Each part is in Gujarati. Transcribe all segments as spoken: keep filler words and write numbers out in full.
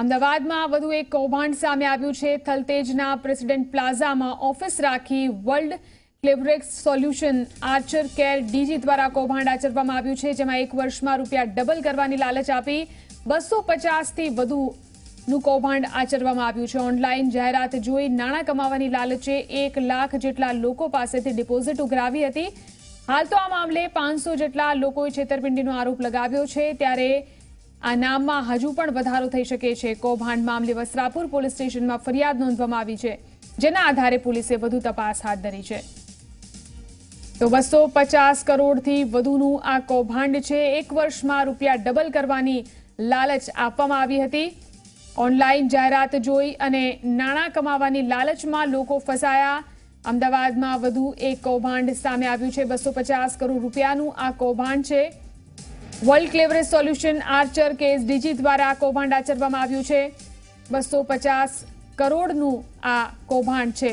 અમદાવાદમાં વધુ એક કૌભાંડ સામે આવ્યું છે. સલ્તેજના પ્રેસિડેન્ટ પ્લાઝામાં ઓફિસ રાખી world ક્લેવરેક્સ solution Archer care DG દ્વારા કૌભાંડ આચરવામાં આવ્યું છે, જેમાં એક વર્ષમાં રૂપિયા ડબલ કરવાની લાલચ આપી બસો પચાસથી વધુનું કૌભાંડ આચરવામાં આવ્યું છે. ઓનલાઈન જાહેરાત જોઈ નાણાં કમાવાની લાલચે એક લાખ જેટલા લોકો પાસેથી ડિપોઝિટ ઉઘરાવી હતી. હાલ તો આ મામલે પાંચસો જેટલા લોકોએ છેતરપિંડીનો આરોપ લગાવ્યો છે, ત્યારે આ નામમાં હજુ પણ વધારો થઈ શકે છે. કૌભાંડ મામલે વસ્ત્રાપુર પોલીસ સ્ટેશનમાં ફરિયાદ નોંધવામાં આવી છે, જેના આધારે પોલીસે વધુ તપાસ હાથ ધરી છે. તો બસો પચાસ કરોડથી વધુનું આ કૌભાંડ છે. એક વર્ષમાં રૂપિયા ડબલ કરવાની લાલચ આપવામાં આવી હતી. ઓનલાઈન જાહેરાત જોઈ અને નાણાં કમાવાની લાલચમાં લોકો ફસાયા. અમદાવાદમાં વધુ એક કૌભાંડ સામે આવ્યું છે. બસો પચાસ કરોડ રૂપિયાનું આ કૌભાંડ છે. World ક્લેવરેજ solution Archer case DG દ્વારા કૌભાંડ આચરવામાં આવ્યું છે. બસો પચાસ કરોડનું આ કૌભાંડ છે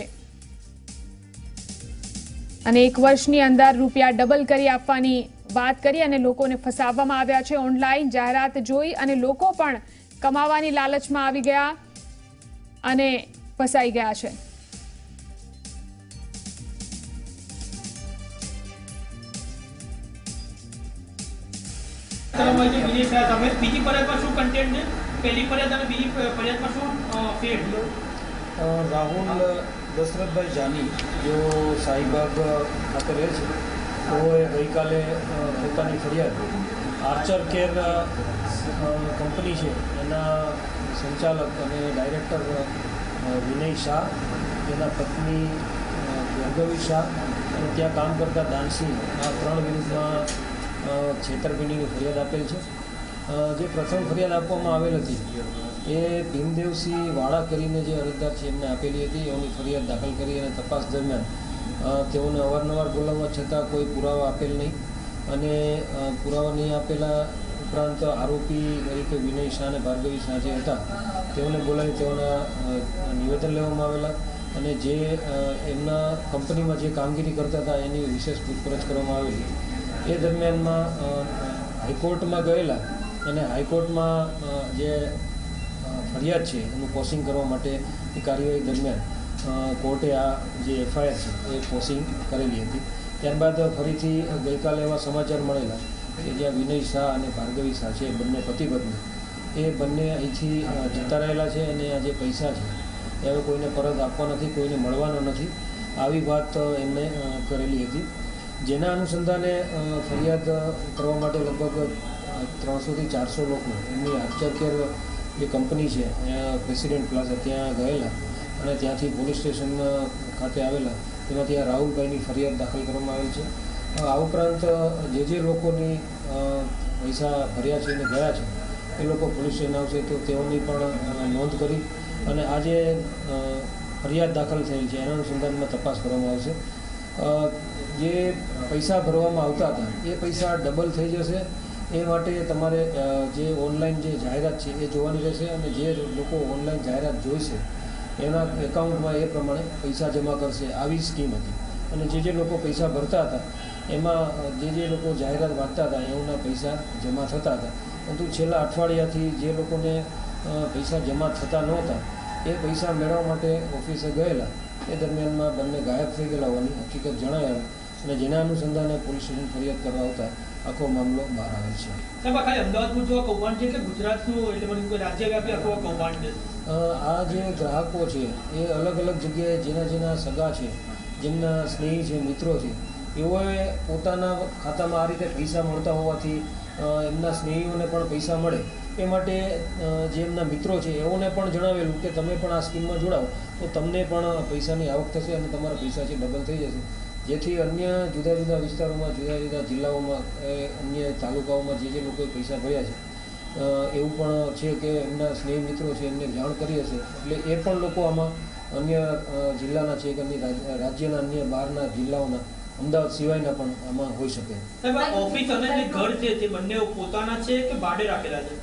અને એક વર્ષની અંદર રૂપિયા ડબલ કરી આપવાની વાત કરી અને લોકોને ફસાવવામાં આવ્યા છે. ઓનલાઈન જાહેરાત જોઈ અને લોકો પણ કમાવાની લાલચમાં આવી ગયા અને ફસાઈ ગયા છે. વિનય શાહ, તમે બીજી ફરિયાદ પર શું કન્ટેન્ટ છે? પહેલી ફરિયાદ અને બીજી ફરિયાદ પર શું ફેટ? રાહુલ દશરથભાઈ જાની, જેઓ શાહીબાગ ખાતે રહે છે, તેઓએ ગઈકાલે પોતાની ફરિયાદ આર્ચર કેર કંપની છે એના સંચાલક અને ડાયરેક્ટર વિનય શાહ, તેના પત્ની ભર્ગવી શાહ અને ત્યાં કામ કરતા દાનસિંહ, આ ત્રણ વિરુદ્ધમાં છેતરપિંડીની ફરિયાદ આપેલ છે. જે પ્રથમ ફરિયાદ આપવામાં આવેલ હતી એ ભીમદેવસિંહ વાળા કરીને જે અરજદાર છે એમને આપેલી હતી. એઓની ફરિયાદ દાખલ કરી અને તપાસ દરમિયાન તેઓને અવારનવાર બોલાવવા છતાં કોઈ પુરાવા આપેલ નહીં અને પુરાવા નહીં આપેલા ઉપરાંત આરોપી તરીકે વિનય શાહ અને ભાર્ગવી શાહ જે હતા તેઓને બોલાવી તેઓના નિવેદન લેવામાં આવેલા અને જે એમના કંપનીમાં જે કામગીરી કરતા હતા એની વિશેષ પૂછપરછ કરવામાં આવેલી. એ દરમિયાનમાં હાઈકોર્ટમાં ગયેલા અને હાઈકોર્ટમાં જે ફરિયાદ છે એનું પોસિંગ કરવા માટે કાર્યવાહી દરમિયાન કોર્ટે આ જે એફઆઈઆર છે એ પોસિંગ કરેલી હતી. ત્યારબાદ ફરીથી ગઈકાલે એવા સમાચાર મળેલા કે જ્યાં વિનય શાહ અને ભાર્ગવી શાહ છે બંને પતિ પત્ની એ બંને અહીંથી જતા રહેલા છે અને આ જે પૈસા છે એ કોઈને પરત આપવા નથી, કોઈને મળવાનો નથી, આવી વાત એમને કરેલી હતી. જેના અનુસંધાને ફરિયાદ કરવા માટે લગભગ ત્રણસોથી ચારસો લોકો એમની આર્ચર કેર જે કંપની છે પ્રેસિડેન્ટ પ્લાઝા ત્યાં ગયેલા અને ત્યાંથી પોલીસ સ્ટેશન ખાતે આવેલા. તેમાંથી આ રાહુલભાઈની ફરિયાદ દાખલ કરવામાં આવેલ છે. આ ઉપરાંત જે જે લોકોની પૈસા ભર્યા છે અને ગયા છે એ લોકો પોલીસ સ્ટેશન આવશે તો તેઓની પણ નોંધ કરી અને આ જે ફરિયાદ દાખલ થયેલ છે એના અનુસંધાનમાં તપાસ કરવામાં આવશે. જે પૈસા ભરવામાં આવતા હતા એ પૈસા ડબલ થઈ જશે એ માટે તમારે જે ઓનલાઈન જે જાહેરાત છે એ જોવાની રહેશે અને જે લોકો ઓનલાઈન જાહેરાત જોઈશે એના એકાઉન્ટમાં એ પ્રમાણે પૈસા જમા કરશે. આવી સ્કીમ હતી અને જે જે લોકો પૈસા ભરતા હતા એમાં જે જે લોકો જાહેરાત વાંચતા હતા એઓના પૈસા જમા થતા હતા, પરંતુ છેલ્લા અઠવાડિયાથી જે લોકોને પૈસા જમા થતા નહોતા એ પૈસા મેળવવા માટે ઓફિસે ગયેલા એ દરમિયાનમાં બંને ગાયબ થઈ ગયેલા હોવાની હકીકત જણાય અને જેના અનુસંધાને પોલીસ સ્ટેશન ફરિયાદ કરવા આવતા આખો મામલો બહાર આવે છે. આ જે ગ્રાહકો છે એ અલગ અલગ જગ્યાએ જેના જેના સગા છે, જેમના સ્નેહી છે, મિત્રો છે, એઓએ પોતાના ખાતામાં આ રીતે પૈસા મળતા હોવાથી એમના સ્નેહીઓને પણ પૈસા મળે એ માટે જે એમના મિત્રો છે એઓને પણ જણાવેલું કે તમે પણ આ સ્કીમમાં જોડાવો તો તમને પણ પૈસાની આવક થશે અને તમારા પૈસા છે ડબલ થઈ જશે. જેથી અન્ય જુદા જુદા વિસ્તારોમાં, જુદા જુદા જિલ્લાઓમાં, અન્ય તાલુકાઓમાં જે જે લોકોએ પૈસા ભર્યા છે એવું પણ છે કે એમના સ્નેહ મિત્રો છે એમને જાણ કરી હશે એટલે એ પણ લોકો આમાં અન્ય જિલ્લાના છે કે અન્ય રાજ્યના અન્ય બહારના જિલ્લાઓના, અમદાવાદ સિવાયના પણ આમાં હોઈ શકે. ઓફિસ અને જે ઘર છે તે બંને પોતાના છે કે ભાડે રાખેલા છે?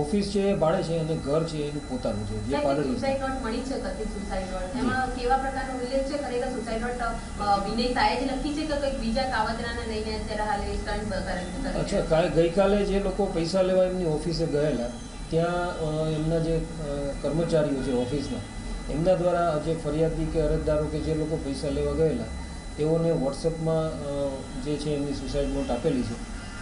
ઓફિસ છે, ભાડે છે અને ઘર છે એનું પોતાનું છે જે ભાડે છે. સુસાઇડ નોટ મળી છે કતી સુસાઇડ નોટ એમાં કેવા પ્રકારનો ઉલ્લેખ છે? ખરેખર સુસાઇડ નોટ વિનય શાહે જ લખી છે કે કોઈ બીજા કાવતરાને લઈને અત્યારે હાલ સ્ટન્ટ કરે છે? અચ્છા, ગઈકાલે જે લોકો પૈસા લેવા એમની ઓફિસે ગયેલા ત્યાં એમના જે કર્મચારીઓ છે ઓફિસના એમના દ્વારા જે ફરિયાદી કે અરજદારો કે જે લોકો પૈસા લેવા ગયેલા તેઓને વોટ્સઅપમાં જે છે એમની સુસાઇડ નોટ આપેલી છે.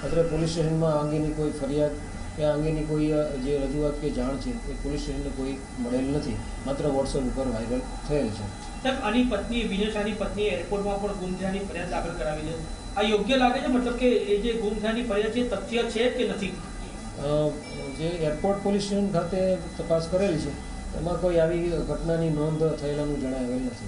અત્યારે પોલીસ સ્ટેશનમાં આ અંગેની કોઈ ફરિયાદ કે આ અંગેની કોઈ જે રજૂઆત કે જાણ છે એ પોલીસ સ્ટેશનને કોઈ મળેલ નથી, માત્ર વોટ્સઅપ ઉપર વાયરલ થયેલ છે. સાહેબ આની પત્ની વિનય શાહની પત્ની એરપોર્ટમાં પણ ગુમ થયાની ફરિયાદ દાખલ કરાવી છે. આ યોગ્ય લાગે છે? મતલબ કે એ જે ગુમ થયાની ફરિયાદ છે તથ્ય છે કે નથી? જે એરપોર્ટ પોલીસ સ્ટેશન ખાતે તપાસ કરેલી છે એમાં કોઈ આવી ઘટનાની નોંધ થયેલાનું જણાવેલ નથી.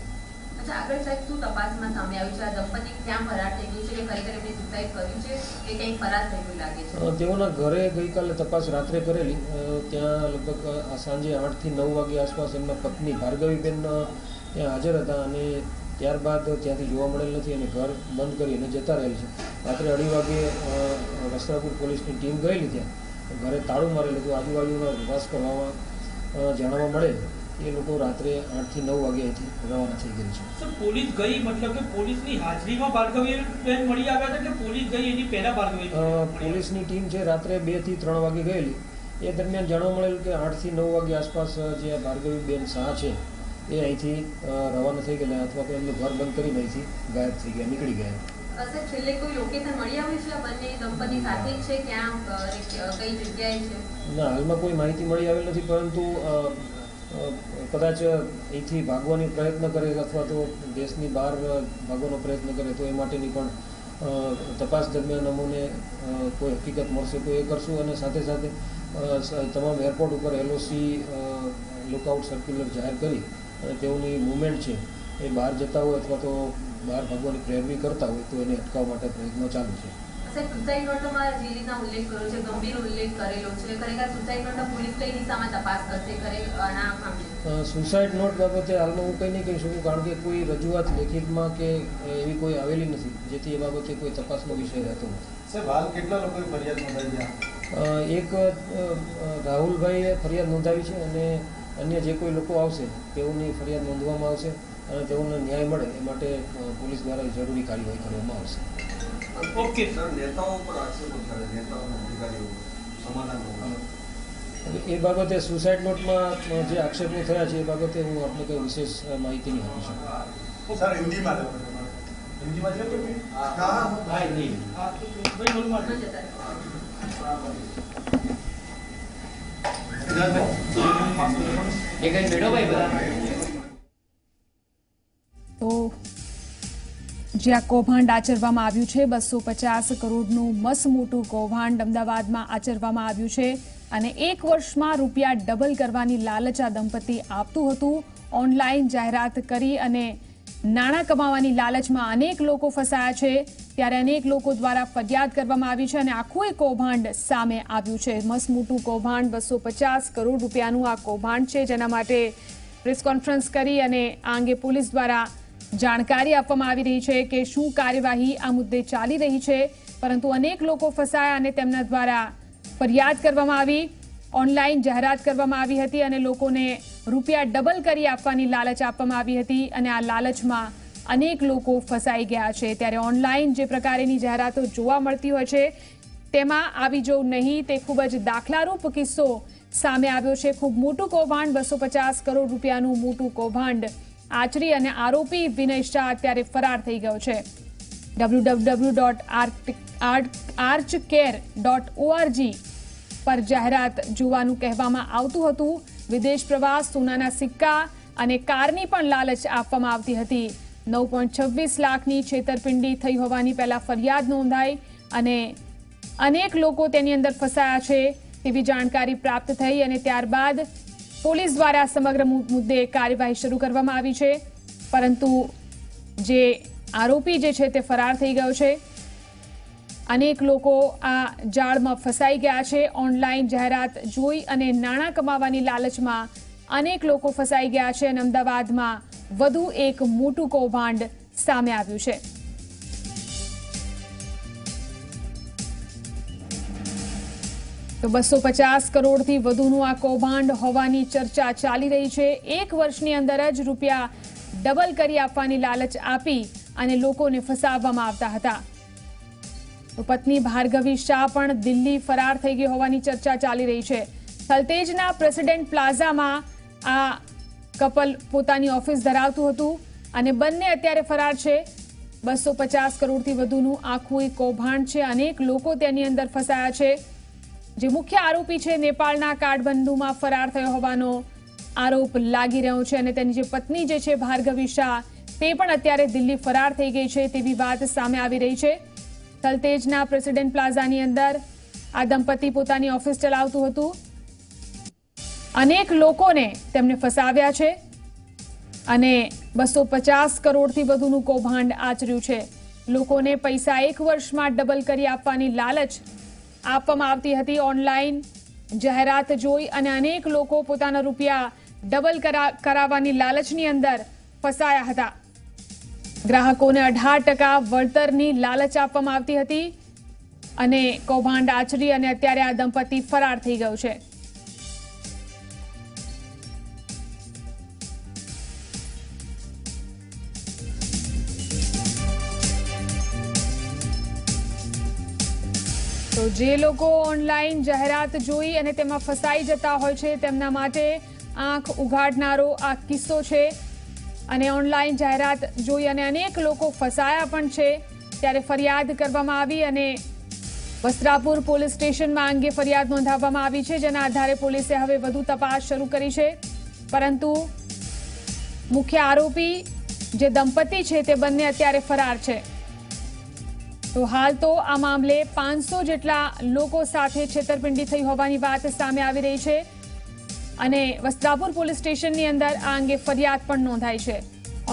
અચ્છા, આગળ સાહેબ શું તપાસમાં સામે આવ્યું છે? આ દંપતી ક્યાં ફરાર થઈ ગયું છે કે ખરેખર એમની સુસાઇડ કર્યું છે કે ક્યાંય ફરાર થઈ ગયું લાગે છે? તેઓના ઘરે ગઈકાલે તપાસ રાત્રે કરેલી, ત્યાં લગભગ સાંજે આઠથી નવ વાગ્યા આસપાસ એમના પત્ની ભાર્ગવીબેન ત્યાં હાજર હતા અને ત્યારબાદ ત્યાંથી જોવા મળેલ નથી અને ઘર બંધ કરીને જતા રહેલ છે. રાત્રે અઢી વાગે વસ્ત્રાપુર પોલીસની ટીમ ગયેલી ત્યાં ઘરે તાળું મારેલું હતું. આજુબાજુના ઉપવાસ કરવામાં જાણવા મળે એ લોકો રાત્રે આઠથી નવ વાગ્યાથી રવાના થઈ ગઈ છે. પોલીસ ગઈ મતલબ કે પોલીસની હાજરીમાં ભાર્ગવીબેન મળી આવ્યા હતા કે પોલીસ ગઈ એની પહેલા ભાર્ગવી? પોલીસની ટીમ છે રાત્રે બે થી ત્રણ વાગે ગયેલી, એ દરમિયાન જાણવા મળેલું કે આઠથી નવ વાગ્યા આસપાસ જે ભાર્ગવીબેન શાહ છે એ અહીંથી રવાના થઈ ગયેલા અથવા તો એમનું ઘર બંધ કરીને અહીંથી ગાયબ થઈ ગયા, નીકળી ગયા. અસર છેલ્લે કોઈ લોકેશન મળી આવ્યું છે? બંને દંપતી સાથે જ છે, ક્યાં કઈ જગ્યાએ છે? ના, હાલમાં કોઈ માહિતી મળી આવેલ નથી, પરંતુ કદાચ અહીંથી ભાગવાની પ્રયત્ન કરે અથવા તો દેશની બહાર ભાગવાનો પ્રયત્ન કરે તો એ માટેની પણ તપાસ દરમિયાન અમને કોઈ હકીકત મળશે તો એ કરશું. અને સાથે સાથે તમામ એરપોર્ટ ઉપર એલઓસી લુકઆઉટ સર્ક્યુલર જાહેર કરી અને તેઓની મૂવમેન્ટ છે એ બહાર જતા હોય અથવા તો બહાર ભગવાનની પ્રેર બી કરતા હોય તો એને અટકાવવા માટે પ્રયત્નો ચાલુ છે. સાહેબ સુસાઇડ નોટમાં જે રીતના ઉલ્લેખ કર્યો છે, ગંભીર ઉલ્લેખ કરેલો છે, ખરેખર સુસાઇડ નોટમાં પોલીસ કઈ દિશામાં તપાસ કરશે? ખરેખર સુસાઇડ નોટ બાબતે હાલમાં હું કંઈ નહીં કહી શકું, કારણ કે કોઈ રજૂઆત લેખિતમાં કે એવી કોઈ આવેલી નથી જેથી એ બાબતે કોઈ તપાસનો વિષય રહેતો નથી. સાહેબ હાલ કેટલા લોકોએ ફરિયાદ નોંધાવી? એક રાહુલભાઈએ ફરિયાદ નોંધાવી છે અને અન્ય જે કોઈ લોકો આવશે તેઓની ફરિયાદ નોંધવામાં આવશે અને તેઓને ન્યાય મળે એ માટે પોલીસ દ્વારા જરૂરી કાર્યવાહી કરવામાં આવશે. ઓકે સર, નેતાઓ પર આક્ષેપો કરે, નેતાઓના અધિકારીઓ સમાધાન એ બાબતે સુસાઇડ નોટમાં જે આક્ષેપો થયા છે એ બાબતે હું આપને કોઈ વિશેષ માહિતી નહીં આપી શકું. સર હિન્દીમાં હિન્દીમાં છે કે ભેડો ભાઈ બધા તો જ્યાં કૌભાંડ આચરવામાં આવ્યું છે, બસો પચાસ કરોડનું મસમોટું કૌભાંડ અમદાવાદમાં આચરવામાં આવ્યું છે અને એક વર્ષમાં રૂપિયા ડબલ કરવાની લાલચ આ દંપતી આપતું હતું. ઓનલાઈન જાહેરાત કરી અને નાણાં કમાવાની લાલચમાં અનેક લોકો ફસાયા છે, ત્યારે અનેક લોકો દ્વારા ફરિયાદ કરવામાં આવી છે અને આખું એ કૌભાંડ સામે આવ્યું છે. મસમોટું કૌભાંડ બસો પચાસ કરોડ રૂપિયાનું આ કૌભાંડ છે, જેના માટે પ્રેસ કોન્ફરન્સ કરી અને આ અંગે પોલીસ દ્વારા જાણકારી આપવામાં આવી રહી છે કે શું કાર્યવાહી આ મુદ્દે ચાલી રહી છે, પરંતુ અનેક લોકો ફસાયા અને તેમના દ્વારા ફરિયાદ કરવામાં આવી, ઓનલાઈન જાહેરાત કરવામાં આવી હતી અને લોકોને રૂપિયા ડબલ કરી આપવાની લાલચ આપવામાં આવી હતી અને આ લાલચમાં અનેક લોકો ફસાઈ ગયા છે. ત્યારે ઓનલાઈન જે પ્રકારેની જાહેરાતો જોવા મળતી હોય છે તેમાં આવી જવું નહીં, તે ખૂબ જ દાખલારૂપ કિસ્સો સામે આવ્યો છે. ખૂબ મોટું કૌભાંડ બસો પચાસ કરોડ રૂપિયાનું મોટું કૌભાંડ આચરી અને આરોપી વિનય શાહ અત્યારે ફરાર થઈ ગયો છે. W W W dot archcare dot ORG પર જાહેરાત જોવાનું કહેવામાં આવતું હતું. વિદેશ પ્રવાસ, સોનાના સિક્કા અને કારની પણ લાલચ આપવામાં આવતી હતી. નવ પોઈન્ટ છવ્વીસ લાખની છેતરપિંડી થઈ હોવાની પહેલા ફરિયાદ નોંધાઈ અને અનેક લોકો તેની અંદર ફસાયા છે તેવી જાણકારી પ્રાપ્ત થઈ અને ત્યારબાદ પોલીસ દ્વારા સમગ્ર મુદ્દે કાર્યવાહી શરૂ કરવામાં આવી છે, પરંતુ જે આરોપી જે છે તે ફરાર થઈ ગયો છે. અનેક લોકો આ જાળમાં ફસાઈ ગયા છે. ઓનલાઈન જાહેરાત જોઈ અને નાણાં કમાવાની લાલચમાં અનેક લોકો ફસાઈ ગયા છે અને અમદાવાદમાં વધુ એક મોટું કૌભાંડ સામે આવ્યું છે. તો બસો પચાસ કરોડથી વધુનું આ કૌભાંડ હોવાની ચર્ચા ચાલી રહી છે. એક વર્ષની અંદર જ રૂપિયા ડબલ કરી આપવાની લાલચ આપી અને લોકોને ફસાવવામાં આવતા હતા. તો પત્ની ભાર્ગવી શાહ પણ દિલ્હી ફરાર થઈ ગઈ હોવાની ચર્ચા ચાલી રહી છે. સલ્તેજના પ્રેસિડેન્ટ પ્લાઝામાં આ કપલ પોતાની ઓફિસ ધરાવતું હતું અને બંને અત્યારે ફરાર છે। બસો પચાસ કરોડથી વધુનું આખું એક કૌભાંડ છે, અનેક લોકો તેની અંદર ફસાયા છે। જે મુખ્ય આરોપી છે નેપાળના કાઠમંડુમાં ફરાર થયો હોવાનો આરોપ લાગી રહ્યો છે અને તેની જે પત્ની જે છે ભાર્ગવી શાહ તે પણ અત્યારે દિલ્હી ફરાર થઈ ગઈ છે તેવી વાત સામે આવી રહી છે। સલ્તેજના પ્રેસિડેન્ટ પ્લાઝાની અંદર આ દંપતી પોતાની ઓફિસ ચલાવતું હતું, અનેક લોકોને તેમણે ફસાવ્યા છે અને બસો પચાસ કરોડથી વધુનું કૌભાંડ આચર્યું છે। લોકોને પૈસા એક વર્ષમાં ડબલ કરી આપવાની લાલચ આપવામાં આવતી હતી। ઓનલાઈન જાહેરાત જોઈ અને અનેક લોકો પોતાના રૂપિયા ડબલ કરાવવાની લાલચની અંદર ફસાયા હતા। ગ્રાહકોને અઢાર ટકા વળતરની લાલચ આપવામાં આવતી હતી અને કૌભાંડ આચરી અને અત્યારે આ દંપતી ફરાર થઈ ગયું છે। તો જે લોકો ઓનલાઈન જાહેરાત જોઈ અને તેમાં ફસાઈ જતા હોય છે તેમના માટે આંખ ઉઘાડનારો આ કિસ્સો છે અને ઓનલાઈન જાહેરાત જોઈ અને અનેક લોકો ફસાયા પણ છે। ત્યારે ફરિયાદ કરવામાં આવી અને વસ્ત્રાપુર પોલીસ સ્ટેશનમાં અંગે ફરિયાદ નોંધાવવામાં આવી છે, જેના આધારે પોલીસે હવે વધુ તપાસ શરૂ કરી છે। પરંતુ મુખ્ય આરોપી જે દંપતી છે તે બંને અત્યારે ફરાર છે। तो हाल तो आ मामले पांच सौ जेटला लोको साथे छेतरपिंडी थई होवानी वात सामे आवी रही छे अने वस्त्रापुर पोलीस स्टेशननी अंदर आ अंगे फरियाद पण नोंधाई छे।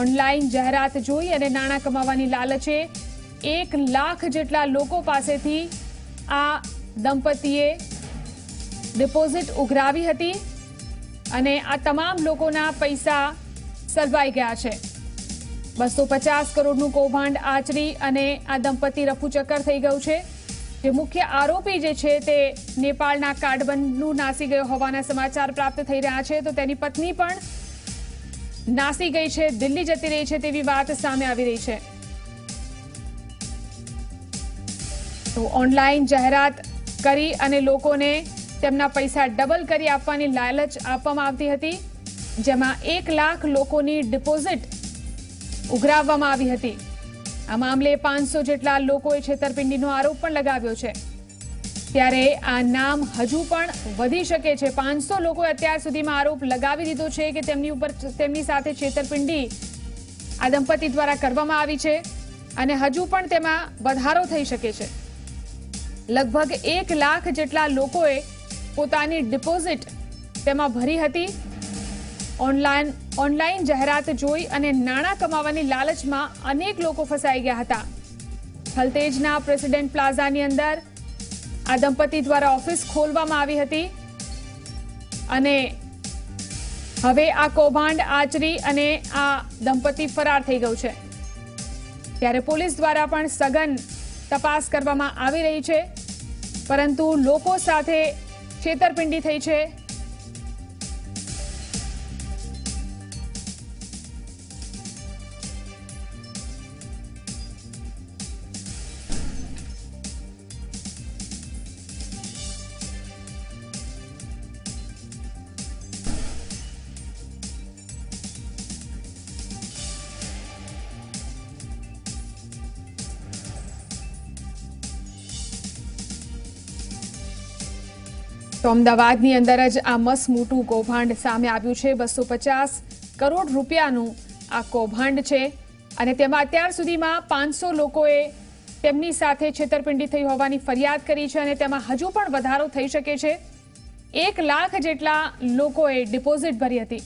ऑनलाइन जाहरात जोई अने नाणां कमावानी लालचे एक लाख जेटला लोको पासेथी आ दंपतीए डिपोजिट उघरावी हती अने आ तमाम लोकोना पैसा सरवाई गया छे। बसो पचास करोड़નું કૌભાંડ આચરી અને આ દંપતી રફુચક્કર થઈ ગયું છે। જે મુખ્ય આરોપી જે છે તે નેપાળના કાઠમંડુનું નાસી ગયો હોવાના સમાચાર પ્રાપ્ત થઈ રહ્યા છે। તો તેની પત્ની પણ નાસી ગઈ છે, દિલ્હી જતી રહી છે તેવી વાત સામે આવી રહી છે। તો ઓનલાઈન જાહેરાત કરી અને લોકોને તેમના પૈસા ડબલ કરી આપવાની લાલચ આપવામાં આવતી હતી, જેમાં એક લાખ લોકોની ડિપોઝિટ ઉઘરાવવામાં આવી હતી। આ મામલે પાંચસો જેટલા લોકોએ છેતરપિંડીનો આરોપ પણ લગાવ્યો છે। ત્યારે આ નામ હજુ પણ વધી શકે છે। પાંચસો લોકોએ અત્યાર સુધીમાં આરોપ લગાવી દીધો છે કે તેમની ઉપર તેમની સાથે છેતરપિંડી આ દંપતી દ્વારા કરવામાં આવી છે અને હજુ પણ તેમાં વધારો થઈ શકે છે। લગભગ એક લાખ જેટલા લોકોએ પોતાની ડિપોઝિટ તેમાં ભરી હતી। ઓનલાઈન ઓનલાઈન જાહેરાત જોઈ અને નાણાં કમાવાની લાલચમાં અનેક લોકો ફસાઈ ગયા હતા। સલ્તેજના પ્રેસિડેન્ટ પ્લાઝાની અંદર આ દંપતી દ્વારા ઓફિસ ખોલવામાં આવી હતી અને હવે આ કૌભાંડ આચરી અને આ દંપતી ફરાર થઈ ગયું છે। ત્યારે પોલીસ દ્વારા પણ સઘન તપાસ કરવામાં આવી રહી છે, પરંતુ લોકો સાથે છેતરપિંડી થઈ છે। તો અમદાવાદની અંદર જ આ મસમોટું કૌભાંડ સામે આવ્યું છે। બસો પચાસ કરોડ રૂપિયાનું આ કૌભાંડ છે અને તેમાં અત્યાર સુધીમાં પાંચસો લોકોએ તેમની સાથે છેતરપિંડી થઈ હોવાની ફરિયાદ કરી છે અને તેમાં હજુ પણ વધારો થઈ શકે છે। એક લાખ જેટલા લોકોએ ડિપોઝિટ ભરી હતી।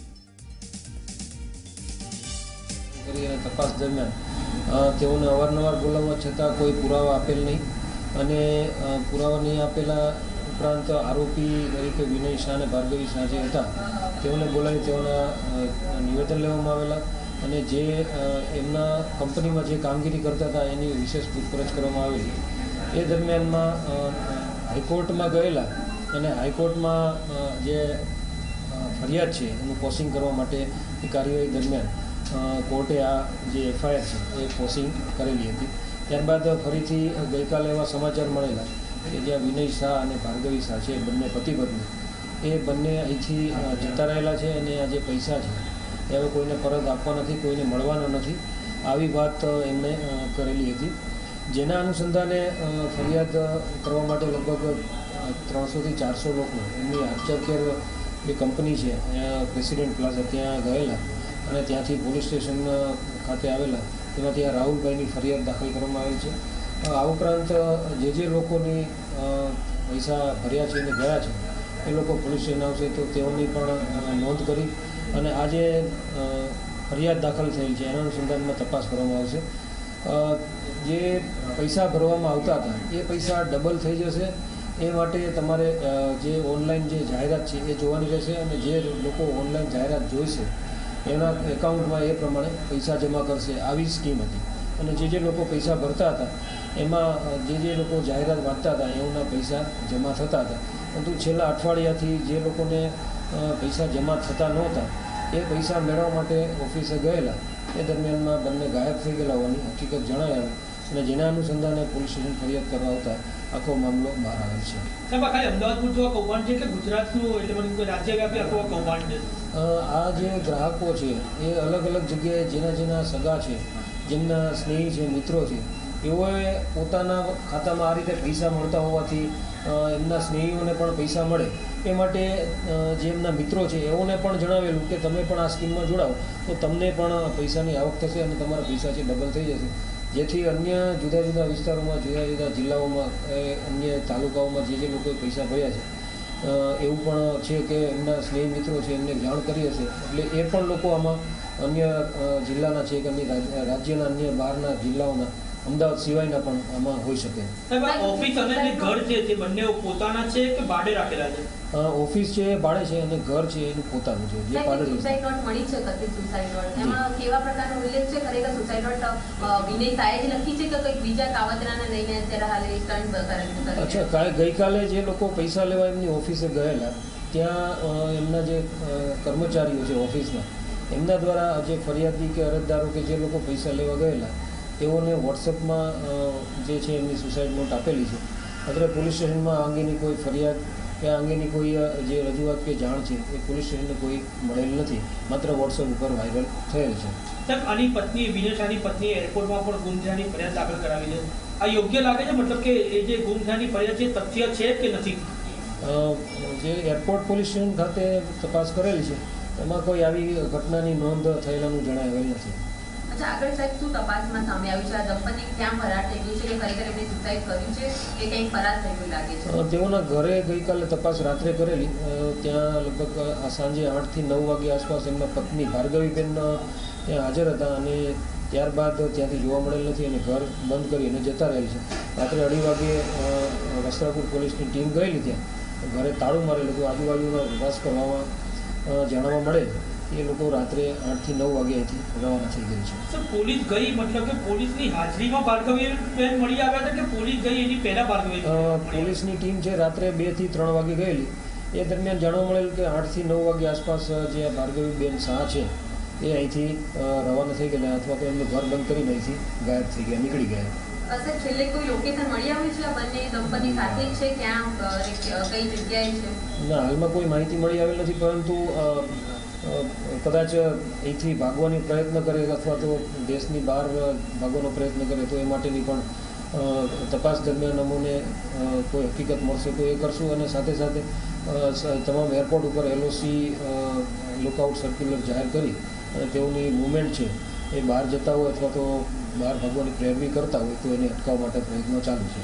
તપાસ દરમિયાન તેઓને અવારનવાર બોલાવવા છતાં કોઈ પુરાવા આપેલ નહીં અને પુરાવા નહીં આપેલા ઉપરાંત આરોપી તરીકે વિનય શાહ અને ભાર્ગવી શાહ જે હતા તેઓને બોલાવી તેઓના નિવેદન લેવામાં આવેલા અને જે એમના કંપનીમાં જે કામગીરી કરતા હતા એની વિશેષ પૂછપરછ કરવામાં આવેલી। એ દરમિયાનમાં હાઈકોર્ટમાં ગયેલા અને હાઈકોર્ટમાં જે ફરિયાદ છે એનું પોસિંગ કરવા માટેની કાર્યવાહી દરમિયાન કોર્ટે આ જે એફઆઈઆર છે એ પોસિંગ કરેલી હતી। ત્યારબાદ ફરીથી ગઈકાલે એવા સમાચાર મળેલા કે જ્યાં વિનય શાહ અને ભાર્ગવી શાહ છે બંને પતિ પત્ની એ બંને અહીંથી જતા રહેલા છે અને આ જે પૈસા છે એ હવે કોઈને પરત આપવા નથી, કોઈને મળવાના નથી, આવી વાત એમણે કરેલી હતી. જેના અનુસંધાને ફરિયાદ કરવા માટે લગભગ ત્રણસોથી ચારસો લોકો એમની આર્ચરકેર જે કંપની છે પ્રેસિડેન્ટ પ્લાઝા ત્યાં ગયેલા અને ત્યાંથી પોલીસ સ્ટેશન ખાતે આવેલા, તેમાંથી આ રાહુલભાઈની ફરિયાદ દાખલ કરવામાં આવી છે. આ ઉપરાંત જે જે લોકોની પૈસા ભર્યા છે અને ગયા છે એ લોકો પોલીસ સ્ટેશન આવશે તો તેઓની પણ નોંધ કરી અને આ જે ફરિયાદ દાખલ થયેલ છે એના અનુસંધાનમાં તપાસ કરવામાં આવશે. જે પૈસા ભરવામાં આવતા હતા એ પૈસા ડબલ થઈ જશે એ માટે તમારે જે ઓનલાઈન જે જાહેરાત છે એ જોવાની રહેશે અને જે લોકો ઓનલાઈન જાહેરાત જોઈશે એના એકાઉન્ટમાં એ પ્રમાણે પૈસા જમા કરશે, આવી સ્કીમ હતી. અને જે જે લોકો પૈસા ભરતા હતા એમાં જે જે લોકો જાહેરાત વાંચતા હતા એઓના પૈસા જમા થતા હતા, પરંતુ છેલ્લા અઠવાડિયાથી જે લોકોને પૈસા જમા થતા નહોતા એ પૈસા મેળવવા માટે ઓફિસે ગયેલા એ દરમિયાનમાં બંને ગાયબ થઈ ગયેલા હોવાની હકીકત જણાઈ આવી અને જેના અનુસંધાને પોલીસ સ્ટેશન ફરિયાદ કરવા આવતા આખો મામલો બહાર આવે છે. આ જે ગ્રાહકો છે એ અલગ અલગ જગ્યાએ જેના જેના સગા છે, જેમના સ્નેહી છે, મિત્રો છે, એઓએ પોતાના ખાતામાં આ રીતે પૈસા મળતા હોવાથી એમના સ્નેહીઓને પણ પૈસા મળે એ માટે જે એમના મિત્રો છે એઓને પણ જણાવેલું કે તમે પણ આ સ્કીમમાં જોડાવો તો તમને પણ પૈસાની આવક થશે અને તમારા પૈસા છે ડબલ થઈ જશે, જેથી અન્ય જુદા જુદા વિસ્તારોમાં, જુદા જુદા જિલ્લાઓમાં, અન્ય તાલુકાઓમાં જે જે લોકોએ પૈસા ભર્યા છે એવું પણ છે કે એમના સ્નેહી મિત્રો છે એમને જાણ કરી હશે, એટલે એ પણ લોકો આમાં અન્ય જિલ્લાના છે કે અન્ય રાજ્યના, અન્ય બહારના જિલ્લાઓના, અમદાવાદ સિવાયના પણ આમાં હોઈ શકે. ઓફિસ અને જે ઘર છે તે બંને પોતાના છે કે ભાડે રાખેલા છે? ઓફિસ છે, ભાડે છે, અને ઘર છે એનું પોતાનું છે, જે ભાડે છે. સુસાઇડ નોટ મળી છે કતી સુસાઇડ નોટ એમાં કેવા પ્રકારનો ઉલ્લેખ છે? ખરેખર સુસાઇડ નોટ વિનય શાહે જ લખી છે કે કોઈ બીજા કાવતરાને લઈને અત્યારે હાલ એ સ્ટન્ટ કરે? અચ્છા, કાલે ગઈકાલે જે લોકો પૈસા લેવા એમની ઓફિસે ગયેલા ત્યાં એમના જે કર્મચારીઓ છે ઓફિસના એમના દ્વારા જે ફરિયાદી કે અરજદારો કે જે લોકો પૈસા લેવા ગયેલા તેઓને વોટ્સઅપમાં જે છે એમની સુસાઇડ નોટ આપેલી છે. અત્યારે પોલીસ સ્ટેશનમાં આ અંગેની કોઈ ફરિયાદ કે આ અંગેની કોઈ જે રજૂઆત કે જાણ છે એ પોલીસ સ્ટેશનને કોઈ મળેલ નથી, માત્ર વોટ્સઅપ ઉપર વાયરલ થયેલ છે. સાહેબ, આની પત્ની, વિનય શાહની પત્ની એરપોર્ટમાં પણ ગુમ થયાની ફરિયાદ દાખલ કરાવી છે. આ યોગ્ય લાગે છે? મતલબ કે એ જે ગુમ થયાની ફરિયાદ છે તથ્ય છે કે નથી? જે એરપોર્ટ પોલીસ સ્ટેશન ખાતે તપાસ કરેલી છે એમાં કોઈ આવી ઘટનાની નોંધ થયેલાનું જણાવેલ નથી. આગળ સાહેબ શું તપાસમાં સામે આવ્યું છે? આ દંપતી ક્યાં ફરાર થઈ ગયું છે કે ખરેખર એમણે સુસાઇડ કર્યું છે કે ક્યાંય ફરાર થઈ ગયું લાગે છે? તેઓના ઘરે ગઈકાલે તપાસ રાત્રે કરેલી, ત્યાં લગભગ આ સાંજે આઠથી નવ વાગ્યા આસપાસ એમના પત્ની ભાર્ગવીબેન ત્યાં હાજર હતા અને ત્યારબાદ ત્યાંથી જોવા મળેલ નથી અને ઘર બંધ કરીને જતા રહેલ છે. રાત્રે અઢી વાગ્યે વસ્ત્રાપુર પોલીસની ટીમ ગયેલી ત્યાં ઘરે તાળું મારેલું હતું, આજુબાજુના વિવાસ કરવામાં જાણવા મળે એ લોકો રાત્રે આઠથી નવ વાગ્યાથી રવાના થઈ ગઈ છે. સર, પોલીસ ગઈ મતલબ કે પોલીસની હાજરીમાં ભાર્ગવીબેન મળી આવ્યા હતા કે પોલીસ ગઈ એની પહેલા ભાર્ગવીબેન? પોલીસની ટીમ છે રાત્રે બે થી ત્રણ વાગે ગયેલી, એ દરમિયાન જાણવા મળેલ કે આઠથી નવ વાગ્યા આસપાસ જે ભાર્ગવીબેન શાહ છે એ અહીંથી રવાના થઈ ગયેલા અથવા તો એમનું ઘર બંધ કરીને અહીંથી ગાયબ થઈ ગયા, નીકળી ગયા. સર, છેલ્લે કોઈ લોકેશન મળી આવ્યું છે? બંને દંપતી સાથે જ છે, ક્યાં, કઈ જગ્યાએ છે? ના, હાલમાં કોઈ માહિતી મળી આવેલ નથી, પરંતુ કદાચ અહીંથી ભાગવાની પ્રયત્ન કરે અથવા તો દેશની બહાર ભાગવાનો પ્રયત્ન કરે તો એ માટેની પણ તપાસ દરમિયાન અમને કોઈ હકીકત મળશે તો એ કરશું. અને સાથે સાથે તમામ એરપોર્ટ ઉપર એલઓસી લુકઆઉટ સર્ક્યુલર જાહેર કરી અને તેઓની મુવમેન્ટ છે એ બહાર જતા હોય અથવા તો બહાર ભાગવાની પ્રેરણી કરતા હોય તો એને અટકાવવા માટે પ્રયત્નો ચાલુ છે.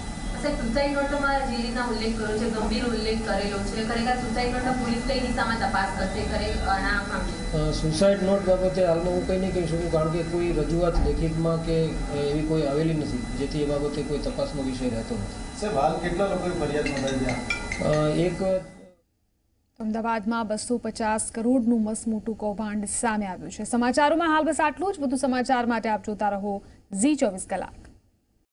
સુસાઇડ નોટમાં જે રીતના ઉલ્લેખ કર્યો છે, ગંભીર ઉલ્લેખ કરેલો છે, ખરેખર સુસાઇડ નોટમાં પોલીસ કઈ દિશામાં તપાસ કરશે? ખરેખર સુસાઇડ નોટ બાબતે હાલમાં હું કંઈ નહીં કહી શકું, કારણ કે કોઈ રજૂઆત લેખિતમાં કે એવી કોઈ આવેલી નથી જેથી એ બાબતે કોઈ તપાસનો વિષય રહેતો નથી. એક અમદાવાદમાં બસો પચાસ કરોડનું મસમોટું કૌભાંડ સામે આવ્યું છે. સમાચારોમાં હાલ બસ આટલું જ. વધુ સમાચાર માટે આપ જોતા રહો ઝી ચોવીસ કલાક.